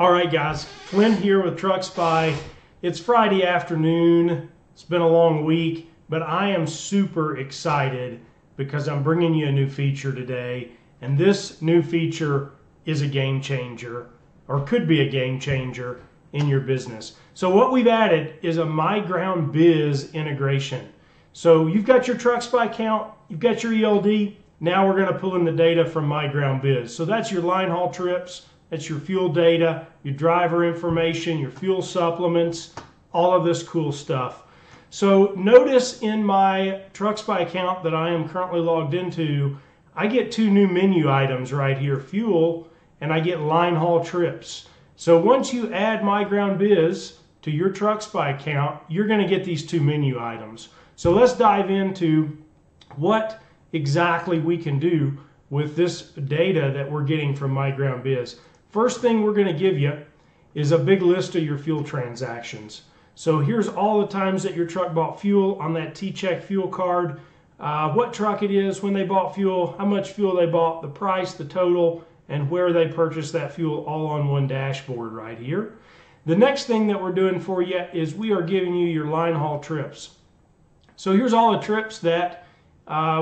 All right guys, Flynn here with TruckSpy. It's Friday afternoon. It's been a long week, but I am super excited because I'm bringing you a new feature today. And this new feature is a game changer, or could be a game changer in your business. So what we've added is a MyGroundBiz integration. So you've got your TruckSpy account, you've got your ELD. Now we're gonna pull in the data from MyGroundBiz. So that's your line haul trips, that's your fuel data, your driver information, your fuel supplements, all of this cool stuff. So notice in my TruckSpy account that I am currently logged into, I get two new menu items right here, fuel, and I get line haul trips. So once you add MyGroundBiz to your TruckSpy account, you're gonna get these two menu items. So let's dive into what exactly we can do with this data that we're getting from MyGroundBiz. First thing we're gonna give you is a big list of your fuel transactions. So here's all the times that your truck bought fuel on that T-Check fuel card, what truck it is, when they bought fuel, how much fuel they bought, the price, the total, and where they purchased that fuel, all on one dashboard right here. The next thing that we're doing for you is we are giving you your line haul trips. So here's all the trips that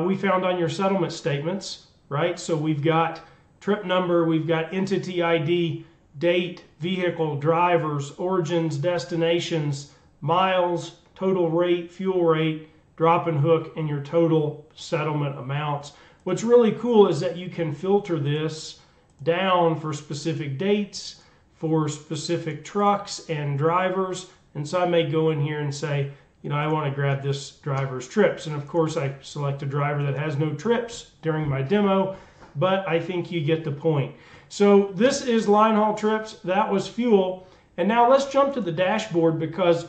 we found on your settlement statements, right? So we've got trip number, we've got entity ID, date, vehicle, drivers, origins, destinations, miles, total rate, fuel rate, drop and hook, and your total settlement amounts. What's really cool is that you can filter this down for specific dates, for specific trucks and drivers. And so I may go in here and say, you know, I want to grab this driver's trips. And of course I select a driver that has no trips during my demo, but I think you get the point. So this is line haul trips, that was fuel. And now let's jump to the dashboard, because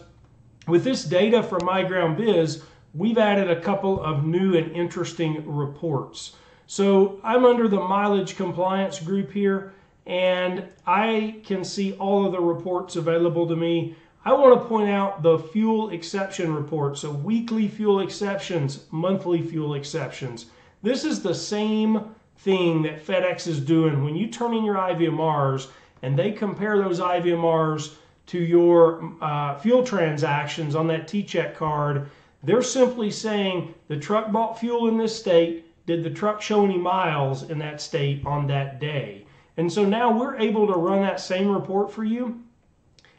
with this data from MyGroundBiz, we've added a couple of new and interesting reports. So I'm under the mileage compliance group here, and I can see all of the reports available to me. I want to point out the fuel exception report. So weekly fuel exceptions, monthly fuel exceptions. This is the same thing that FedEx is doing when you turn in your IVMRs and they compare those IVMRs to your fuel transactions on that T-Check card. They're simply saying the truck bought fuel in this state, did the truck show any miles in that state on that day? And so now we're able to run that same report for you.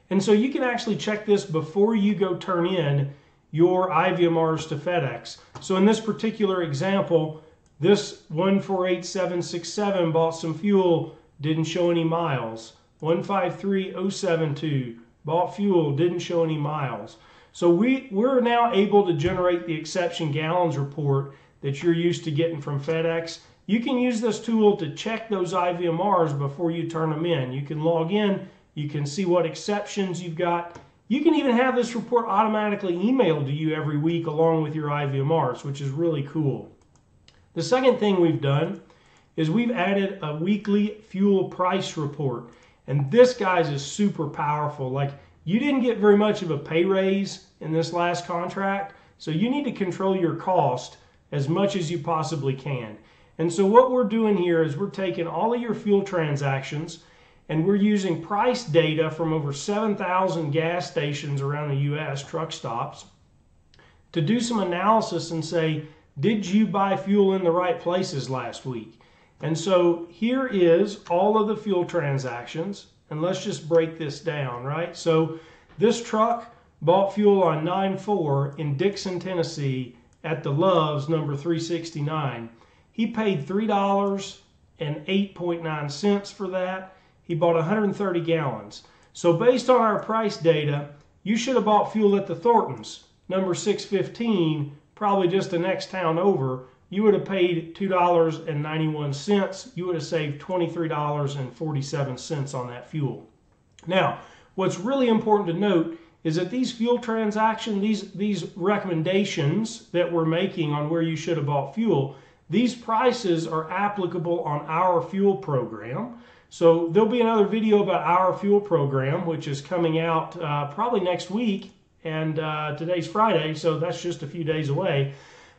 And so you can actually check this before you go turn in your IVMRs to FedEx. So in this particular example, this 148767 bought some fuel, didn't show any miles. 153072 bought fuel, didn't show any miles. So we're now able to generate the exception gallons report that you're used to getting from FedEx. You can use this tool to check those IVMRs before you turn them in. You can log in, you can see what exceptions you've got. You can even have this report automatically emailed to you every week along with your IVMRs, which is really cool. The second thing we've done is we've added a weekly fuel price report. And this, guys, is super powerful. Like, you didn't get very much of a pay raise in this last contract, so you need to control your cost as much as you possibly can. And so what we're doing here is we're taking all of your fuel transactions and we're using price data from over 7,000 gas stations around the US, truck stops, to do some analysis and say, did you buy fuel in the right places last week? And so here is all of the fuel transactions. And let's just break this down, right? So this truck bought fuel on 9/4 in Dixon, Tennessee at the Loves number 369. He paid $3.089 for that. He bought 130 gallons. So based on our price data, you should have bought fuel at the Thorntons number 615, probably just the next town over. You would have paid $2.91. You would have saved $23.47 on that fuel. Now, what's really important to note is that these fuel transactions, these recommendations that we're making on where you should have bought fuel, these prices are applicable on our fuel program. So there'll be another video about our fuel program, which is coming out probably next week. And today's Friday, so that's just a few days away.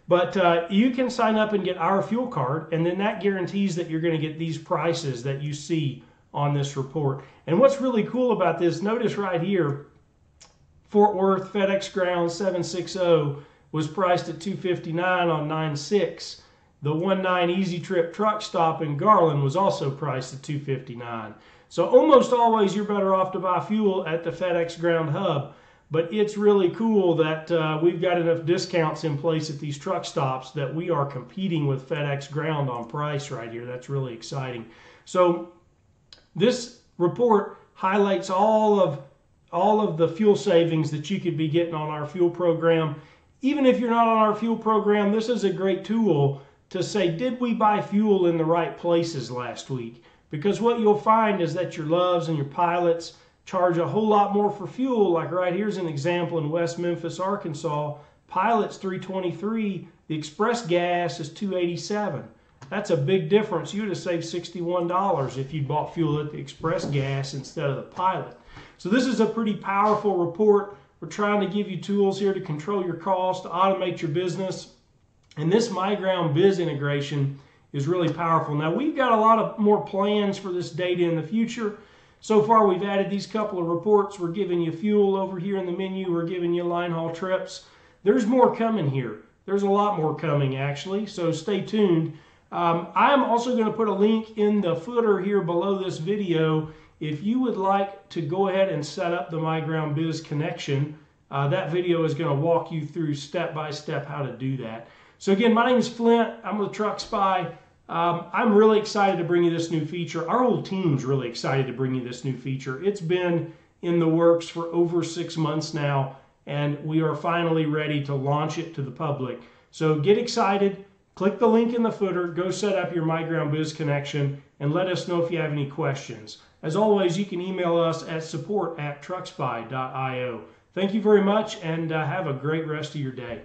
But you can sign up and get our fuel card, and then that guarantees that you're going to get these prices that you see on this report. And what's really cool about this, notice right here, Fort Worth FedEx Ground 760 was priced at $259 on 9/6. The 19 Easy Trip truck stop in Garland was also priced at $259. So almost always you're better off to buy fuel at the FedEx Ground hub. But it's really cool that we've got enough discounts in place at these truck stops that we are competing with FedEx Ground on price right here. That's really exciting. So this report highlights all of the fuel savings that you could be getting on our fuel program. Even if you're not on our fuel program, this is a great tool to say, did we buy fuel in the right places last week? Because what you'll find is that your Loves and your Pilots charge a whole lot more for fuel. Like right here's an example in West Memphis, Arkansas. Pilot's $3.23. The Express Gas is $2.87. That's a big difference. You would have saved $61 if you bought fuel at the Express Gas instead of the Pilot. So this is a pretty powerful report. We're trying to give you tools here to control your costs, to automate your business. And this MyGroundBiz integration is really powerful. Now, we've got a lot of more plans for this data in the future. So far, we've added these couple of reports. We're giving you fuel over here in the menu. We're giving you line haul trips. There's more coming here. There's a lot more coming, actually, so stay tuned. I'm also going to put a link in the footer here below this video. If you would like to go ahead and set up the MyGroundBiz connection, that video is going to walk you through step-by-step how to do that. So again, my name is Flint. I'm with TruckSpy. I'm really excited to bring you this new feature. Our whole team's really excited to bring you this new feature. It's been in the works for over 6 months now, and we are finally ready to launch it to the public. So get excited, click the link in the footer, go set up your MyGroundBiz connection, and let us know if you have any questions. As always, you can email us at support@truckspy.io. Thank you very much, and have a great rest of your day.